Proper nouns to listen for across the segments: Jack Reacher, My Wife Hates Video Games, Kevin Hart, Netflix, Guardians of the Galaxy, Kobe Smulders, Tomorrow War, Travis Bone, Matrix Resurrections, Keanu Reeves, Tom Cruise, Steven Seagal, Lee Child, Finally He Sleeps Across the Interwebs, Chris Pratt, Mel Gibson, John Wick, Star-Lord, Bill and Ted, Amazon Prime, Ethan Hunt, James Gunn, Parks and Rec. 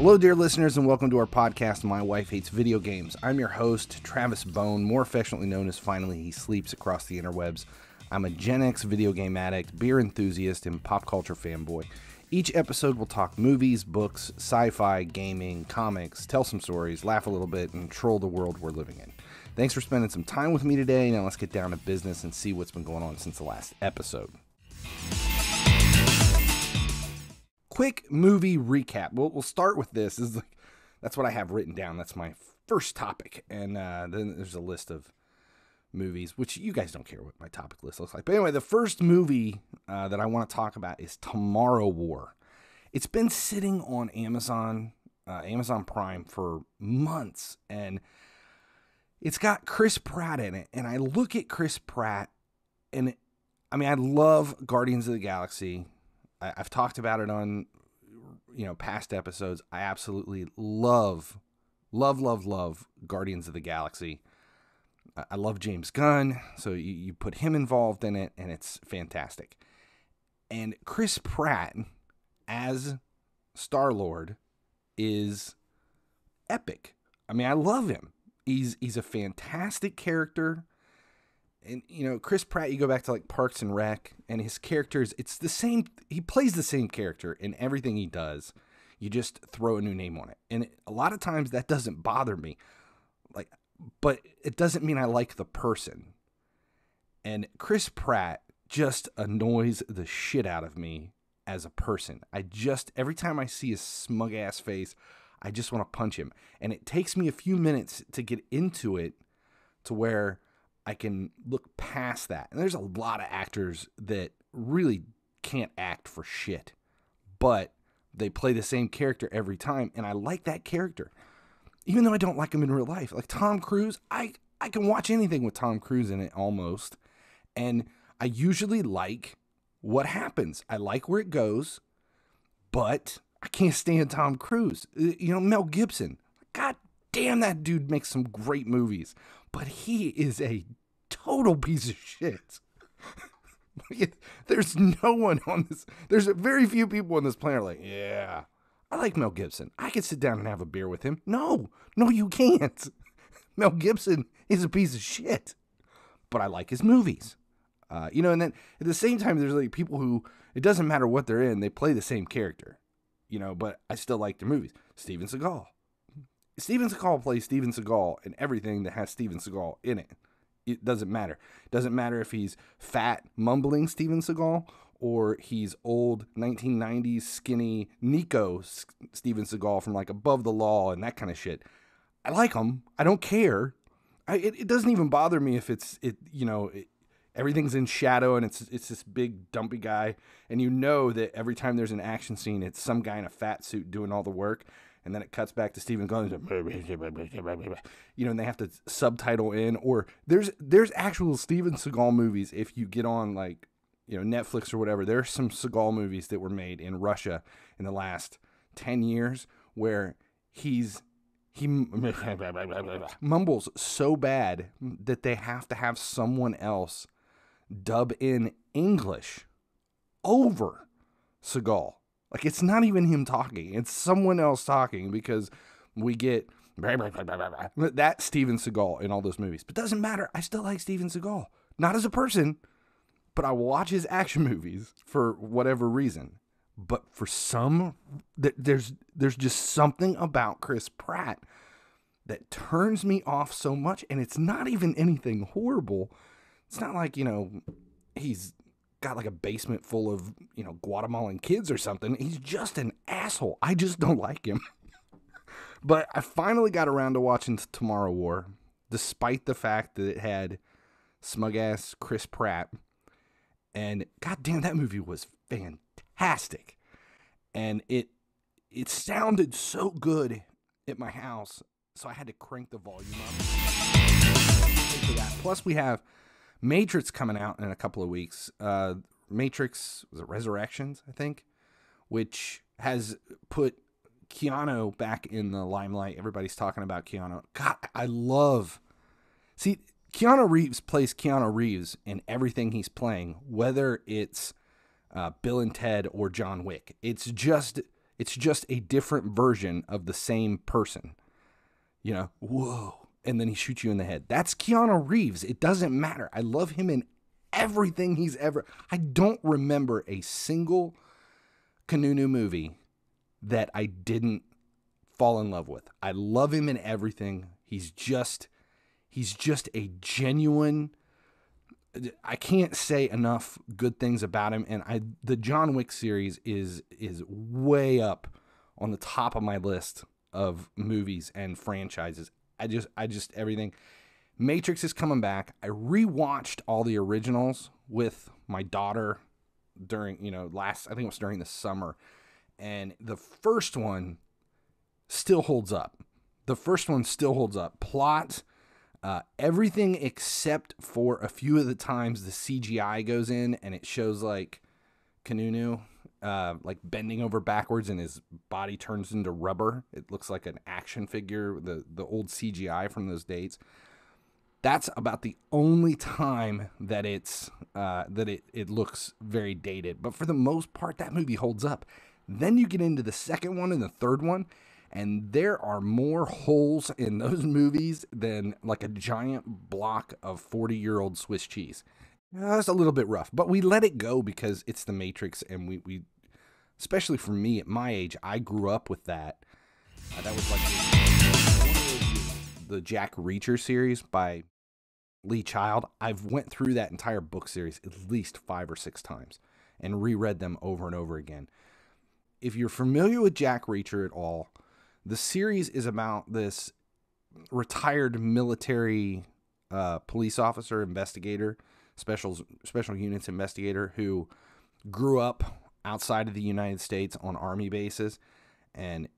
Hello, dear listeners, and welcome to our podcast, My Wife Hates Video Games. I'm your host, Travis Bone, more affectionately known as Finally He Sleeps Across the Interwebs. I'm a Gen X video game addict, beer enthusiast, and pop culture fanboy. Each episode will talk movies, books, sci-fi, gaming, comics, tell some stories, laugh a little bit, and troll the world we're living in. Thanks for spending some time with me today. Now let's get down to business and see what's been going on since the last episode. Quick movie recap. We'll start with this. That's what I have written down. That's my first topic. And then there's a list of movies, which you guys don't care what my topic list looks like. But anyway, the first movie that I want to talk about is Tomorrow War. It's been sitting on Amazon Prime for months, and it's got Chris Pratt in it. And I look at Chris Pratt, and I love Guardians of the Galaxy. I've talked about it on, past episodes. I absolutely love Guardians of the Galaxy. I love James Gunn, so you put him involved in it, and it's fantastic. And Chris Pratt as Star-Lord is epic. I love him. He's a fantastic character. And, Chris Pratt, you go back to like Parks and Rec, and his characters, it's the same. He plays the same character in everything he does. You just throw a new name on it. And a lot of times that doesn't bother me. But it doesn't mean I like the person. And Chris Pratt just annoys the shit out of me as a person. Every time I see his smug ass face, I just want to punch him. And it takes me a few minutes to get into it to where I can look past that. And there's a lot of actors that really can't act for shit, but they play the same character every time. And I like that character, even though I don't like him in real life. Like Tom Cruise, I can watch anything with Tom Cruise in it almost. And I usually like what happens. I like where it goes, but I can't stand Tom Cruise. Mel Gibson, God damn, that dude makes some great movies, but he is a total piece of shit. There's no one on this. There's very few people on this planet like, yeah, I like Mel Gibson. I could sit down and have a beer with him. No, you can't. Mel Gibson is a piece of shit, but I like his movies. And then at the same time, there's like people who, it doesn't matter what they're in, they play the same character, but I still like their movies. Steven Seagal plays Steven Seagal in everything that has Steven Seagal in it. It doesn't matter. It doesn't matter if he's fat, mumbling Steven Seagal or he's old 1990s skinny Nico Steven Seagal from like Above the Law and that kind of shit. I like him. I don't care. It doesn't even bother me if everything's in shadow and it's this big dumpy guy. And that every time there's an action scene, it's some guy in a fat suit doing all the work. And then it cuts back to Steven Gunn, and they have to subtitle in, or there's actual Steven Seagal movies. If you get on Netflix or whatever, there's some Seagal movies that were made in Russia in the last 10 years where he mumbles so bad that they have to have someone else dub in English over Seagal. Like, it's not even him talking. It's someone else talking because we get that Steven Seagal in all those movies. But it doesn't matter. I still like Steven Seagal. Not as a person, but I watch his action movies for whatever reason. But for some, there's just something about Chris Pratt that turns me off so much. And it's not even anything horrible. It's not like, he's got like a basement full of, Guatemalan kids or something. He's just an asshole. I just don't like him. But I finally got around to watching Tomorrow War, despite the fact that it had smug-ass Chris Pratt. And goddamn, that movie was fantastic. And it sounded so good at my house, so I had to crank the volume up. Plus, we have Matrix coming out in a couple of weeks. Matrix, was it Resurrections, I think, which has put Keanu back in the limelight. Everybody's talking about Keanu. God, Keanu Reeves plays Keanu Reeves in everything he's playing, whether it's Bill and Ted or John Wick. It's just, It's just a different version of the same person. You know, whoa. And then he shoots you in the head. That's Keanu Reeves. It doesn't matter. I love him in everything he's ever. I don't remember a single Kanunu movie that I didn't fall in love with. I love him in everything. He's just a genuine. I can't say enough good things about him, and the John Wick series is way up on the top of my list of movies and franchises. I just everything. Matrix is coming back. I rewatched all the originals with my daughter during, I think it was during the summer, and the first one still holds up. Plot. Everything except for a few of the times the CGI goes in and it shows like Kanunu like bending over backwards and his body turns into rubber. It looks like an action figure, the old CGI from those dates. That's about the only time that it looks very dated. But for the most part, that movie holds up. Then you get into the second one and the third one, and there are more holes in those movies than like a giant block of 40-year-old Swiss cheese. That's a little bit rough, but we let it go because it's the Matrix, and we especially for me at my age, I grew up with that. That was like the Jack Reacher series by Lee Child. I've went through that entire book series at least 5 or 6 times and reread them over and over again. If you're familiar with Jack Reacher at all, the series is about this retired military police officer, investigator, special units investigator who grew up outside of the United States on army bases, and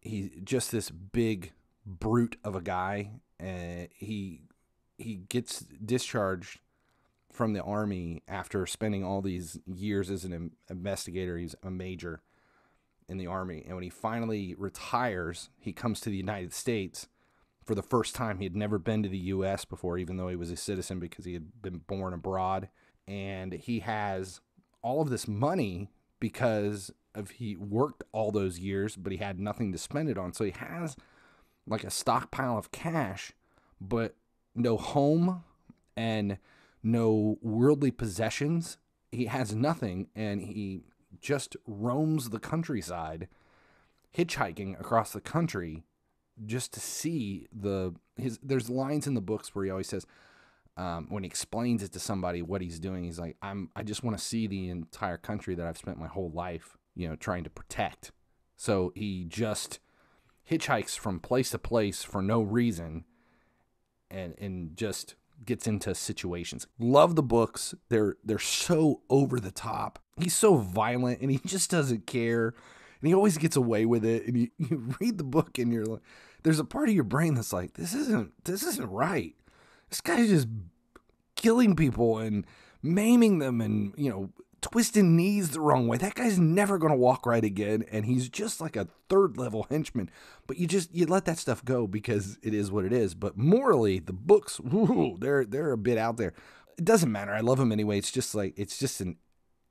he's just this big brute of a guy. And he gets discharged from the army after spending all these years as an investigator. He's a major in the army, and when he finally retires, he comes to the United States for the first time. He had never been to the U.S. before, even though he was a citizen, because he had been born abroad, and he has all of this money because of he worked all those years, but he had nothing to spend it on, so he has like a stockpile of cash, but no home and no worldly possessions. He has nothing, and he just roams the countryside, hitchhiking across the country, just to see there's lines in the books where he always says, when he explains it to somebody what he's doing, he's like, I just want to see the entire country that I've spent my whole life, trying to protect. So he just hitchhikes from place to place for no reason, and just gets into situations. Love the books. They're so over the top. He's so violent, and he just doesn't care, and he always gets away with it. And you read the book, and you're like, there's a part of your brain that's like, this isn't right. This guy's just killing people and maiming them, and twisting knees the wrong way. That guy's never gonna walk right again, and he's just like a third-level henchman. But you let that stuff go because it is what it is. But morally, the books, woo, they're a bit out there. It doesn't matter. I love them anyway. It's just like an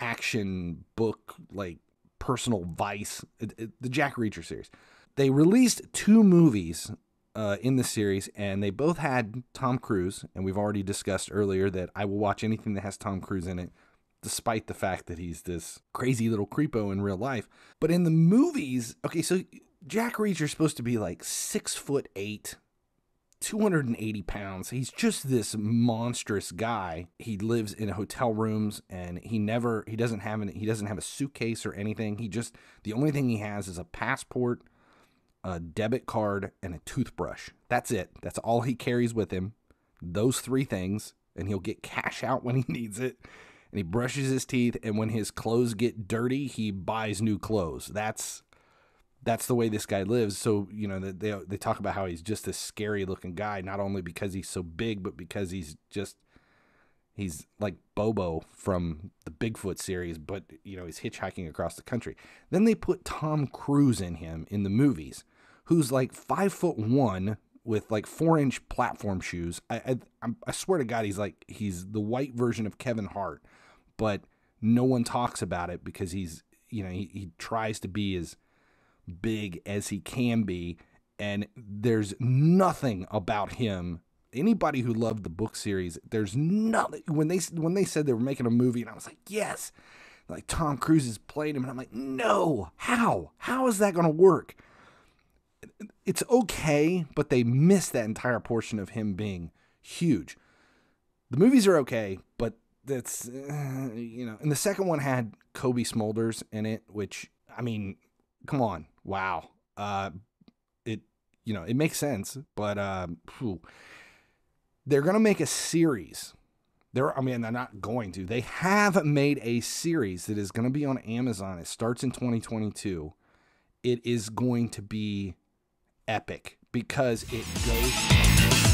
action book, like personal vice. The Jack Reacher series, they released 2 movies in the series, and they both had Tom Cruise, and we've already discussed earlier that I will watch anything that has Tom Cruise in it, despite the fact that he's this crazy little creepo in real life. But in the movies, okay, so Jack Reacher's supposed to be like 6'8", 280 pounds. He's just this monstrous guy. He lives in hotel rooms, and he doesn't have a suitcase or anything. The only thing he has is a passport, a debit card, and a toothbrush. That's it. That's all he carries with him. Those 3 things, and he'll get cash out when he needs it. And he brushes his teeth, and when his clothes get dirty, he buys new clothes. That's the way this guy lives. So, they talk about how he's just this scary-looking guy, not only because he's so big, but because he's like Bobo from the Bigfoot series, but, he's hitchhiking across the country. Then they put Tom Cruise in him in the movies, who's like 5'1", with like 4-inch platform shoes. I swear to God, he's the white version of Kevin Hart, but no one talks about it because he tries to be as big as he can be. And there's nothing about him. Anybody who loved the book series, there's nothing. When they said they were making a movie, and I was like, yes. Like, Tom Cruise is playing him. And I'm like, no, how? How is that going to work? It's okay, but they missed that entire portion of him being huge. The movies are okay, but that's, you know. And the second one had Kobe Smulders in it, which, I mean, come on. Wow. You know, it makes sense, but they're going to make a series. They're not going to. They have made a series that is going to be on Amazon. It starts in 2022. It is going to be epic because it goes...